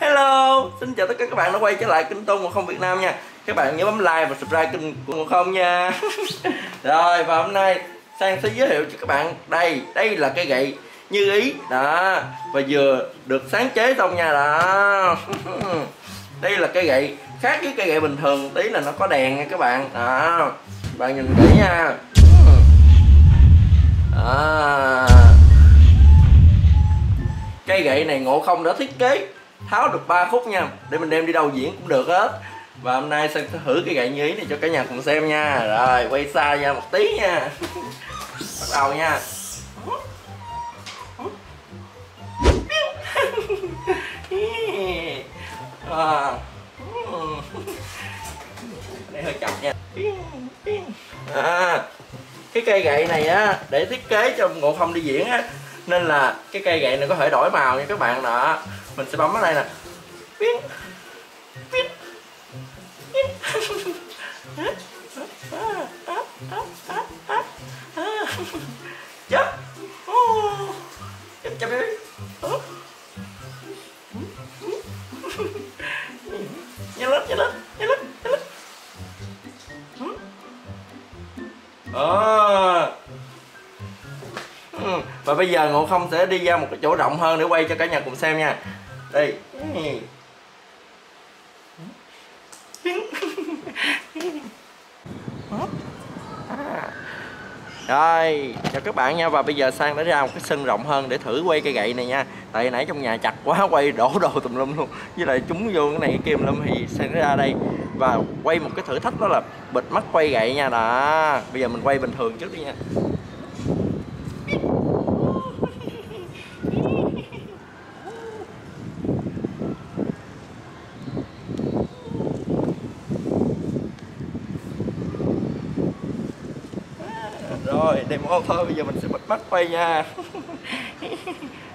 Hello, xin chào tất cả các bạn đã quay trở lại kênh Tôn Ngộ Không Việt Nam nha. Các bạn nhớ bấm like và subscribe kênh của Ngộ Không nha. Rồi, và hôm nay Sang sẽ giới thiệu cho các bạn đây là cây gậy Như Ý đó, và vừa được sáng chế xong nha đó. Đây là cây gậy khác với cây gậy bình thường tí là nó có đèn nha các bạn đó. Bạn nhìn kỹ nha. Cây gậy này Ngộ Không đã thiết kế tháo được 3 khúc nha, để mình đem đi đâu diễn cũng được hết. Và hôm nay Sơn sẽ thử cây gậy Như Ý này cho cả nhà cùng xem nha. Rồi quay xa ra một tí nha. Bắt đầu nha. Đây hơi chậm nha. Cái cây gậy này á, để thiết kế cho Ngộ Không đi diễn á, nên là cái cây gậy này có thể đổi màu nha các bạn nè. Mình sẽ bấm ở đây nè. Và bây giờ Ngộ Không sẽ đi ra một cái chỗ rộng hơn để quay cho cả nhà cùng xem nha. Đây. Rồi, chào các bạn nha. Và bây giờ Sang đã ra một cái sân rộng hơn để thử quay cây gậy này nha. Tại nãy trong nhà chặt quá, quay đổ đồ tùm lum luôn, với lại chúng vô cái này cái kim lum, thì Sang đã ra đây và quay một cái thử thách, đó là bịt mắt quay gậy nha. Đó, bây giờ mình quay bình thường trước đi nha. Rồi, để một thôi, bây giờ mình sẽ bịt mắt quay nha.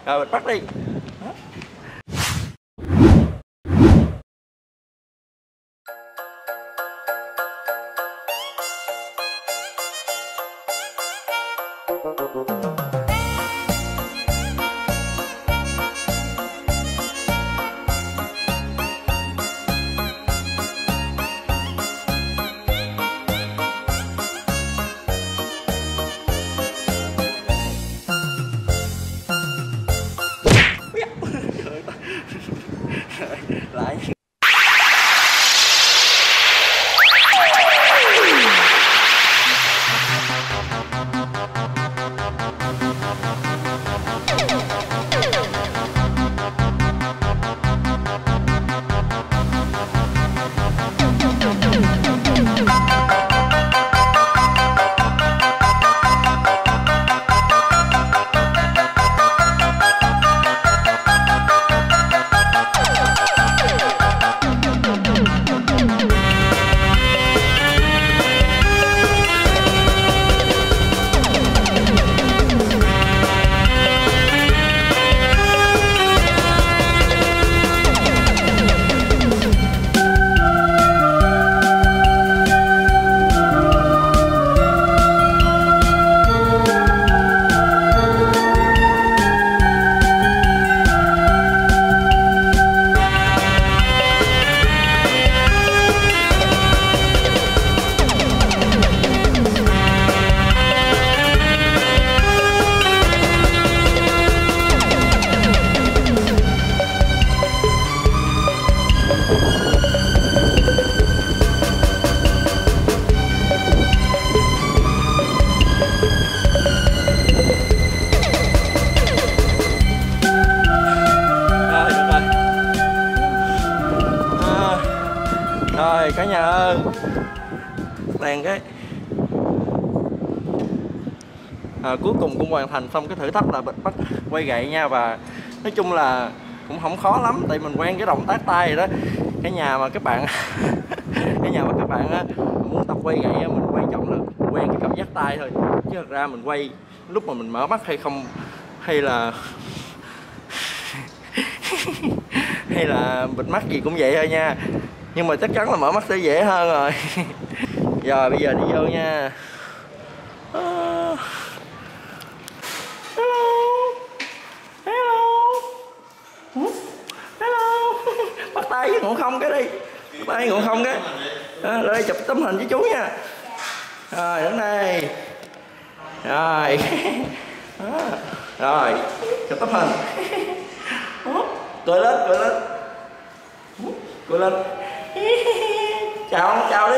Rồi, bịt mắt đi. đèn cái. Cuối cùng cũng hoàn thành xong cái thử thách là bắt quay gậy nha. Và nói chung là cũng không khó lắm, tại mình quen cái động tác tay rồi đó. Cái nhà mà các bạn muốn tập quay gậy, mình quan trọng là quen cái cảm giác tay thôi, chứ thật ra mình quay lúc mà mình mở mắt hay không, hay là bịt mắt gì cũng vậy thôi nha. Nhưng mà chắc chắn là mở mắt sẽ dễ hơn rồi. Rồi bây giờ đi vô nha. Tay với Ngộ Không cái đi, tay Ngộ Không cái, đây chụp tấm hình với chú nha. Rồi đến đây, rồi, rồi chụp tấm hình, cười lên, chào, chào đi,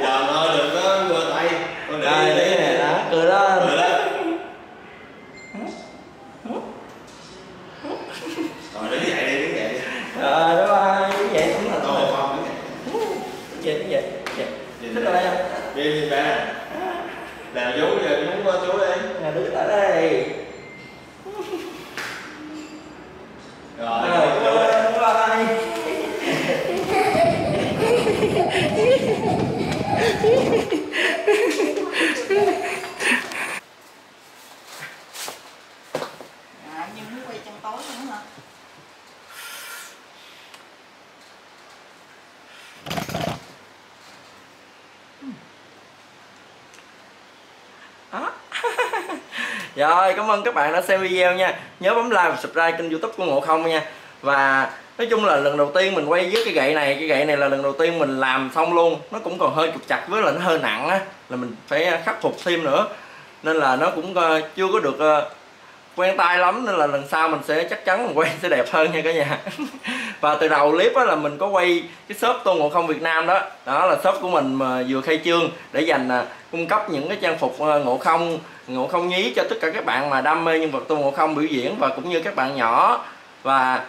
giờ thôi đừng có vừa tay, rồi đi nè, đó cười lên. Đi ba làm vú giờ muốn qua chú đi nè, đứng tại đây rồi bye. À, nhưng muốn quay trong tối nữa hả? Rồi, cảm ơn các bạn đã xem video nha. Nhớ bấm like và subscribe kênh YouTube của Ngộ Không nha. Và nói chung là lần đầu tiên mình quay với cái gậy này là lần đầu tiên mình làm xong luôn. Nó cũng còn hơi trục trặc với là nó hơi nặng á, là mình phải khắc phục thêm nữa. Nên là nó cũng chưa có được quen tay lắm, nên là lần sau mình sẽ chắc chắn mình quay sẽ đẹp hơn nha cả nhà. Và từ đầu clip á là mình có quay cái shop Tôn Ngộ Không Việt Nam đó. Đó là shop của mình mà vừa khai trương để dành cung cấp những cái trang phục Ngộ Không nhí cho tất cả các bạn mà đam mê nhân vật Tôn Ngộ Không biểu diễn, và cũng như các bạn nhỏ. Và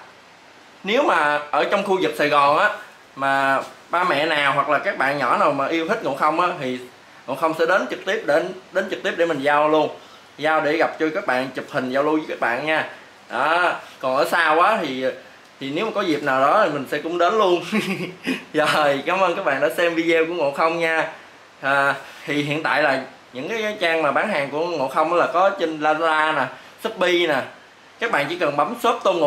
nếu mà ở trong khu vực Sài Gòn á mà ba mẹ nào hoặc là các bạn nhỏ nào mà yêu thích Ngộ Không á thì Ngộ Không sẽ đến trực tiếp để mình giao luôn. Giao để gặp cho các bạn, chụp hình giao lưu với các bạn nha. Đó, còn ở xa quá thì nếu mà có dịp nào đó thì mình sẽ cũng đến luôn. Rồi, cảm ơn các bạn đã xem video của Ngộ Không nha. Thì hiện tại là những cái trang mà bán hàng của Ngộ Không là có trên Lazada nè, Shopee nè. Các bạn chỉ cần bấm shop Tôn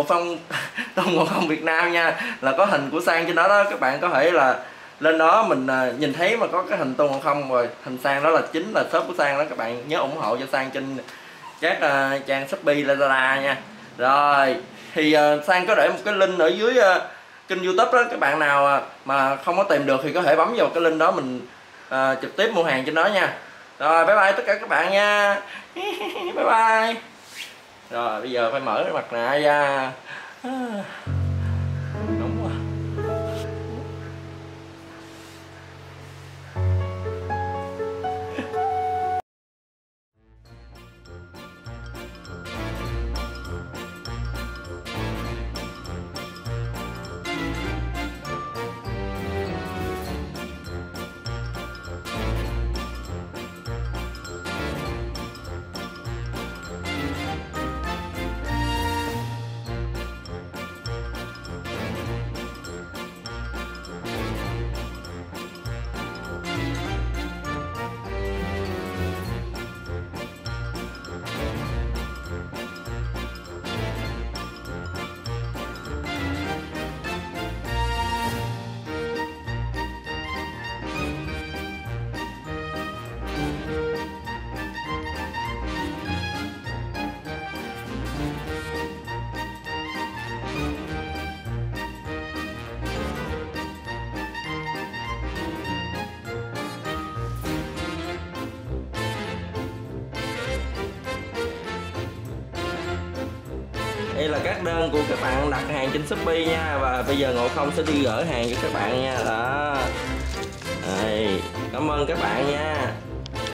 Ngộ Không Việt Nam nha, là có hình của Sang trên đó đó. Các bạn có thể là lên đó mình nhìn thấy mà có cái hình Tôn Ngộ Không rồi hình Sang, đó là chính là shop của Sang đó. Các bạn nhớ ủng hộ cho Sang trên các trang Shopee, Lazada nha. Rồi thì Sang có để một cái link ở dưới kênh YouTube đó. Các bạn nào mà không có tìm được thì có thể bấm vào cái link đó, mình trực tiếp mua hàng trên đó nha. Rồi bye bye tất cả các bạn nha. Bye bye. Rồi bây giờ phải mở cái mặt nạ ra. Đúng rồi. Đây là các đơn của các bạn đặt hàng trên Shopee nha. Và bây giờ Ngộ Không sẽ đi gửi hàng cho các bạn nha. Đó. Đây. Cảm ơn các bạn nha.